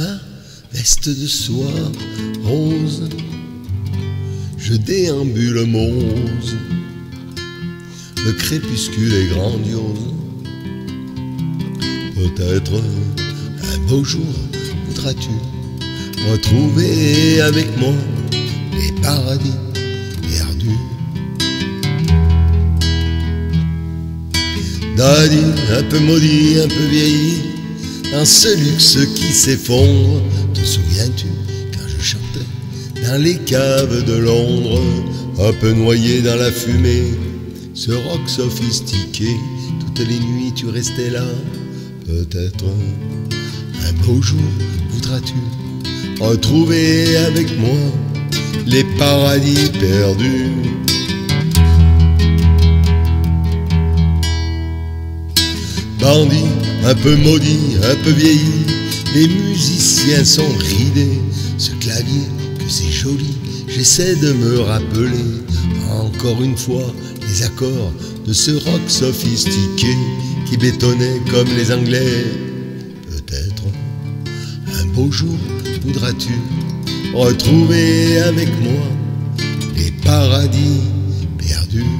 ma veste de soie rose, je déambule morose. Le crépuscule est grandiose. Peut-être un beau jour voudras-tu retrouver avec moi les paradis perdus. Dadi, un peu maudit, un peu vieilli, dans ce luxe qui s'effondre. Te souviens-tu quand je chantais dans les caves de Londres, un peu noyé dans la fumée, ce rock sophistiqué? Toutes les nuits tu restais là. Peut-être un beau jour voudras-tu retrouver avec moi les paradis perdus. Bandit, un peu maudit, un peu vieilli, les musiciens sont ridés. Ce clavier, que c'est joli, j'essaie de me rappeler encore une fois les accords de ce rock sophistiqué qui bétonnait comme les Anglais. Peut-être un beau jour voudras-tu retrouver avec moi les paradis perdus.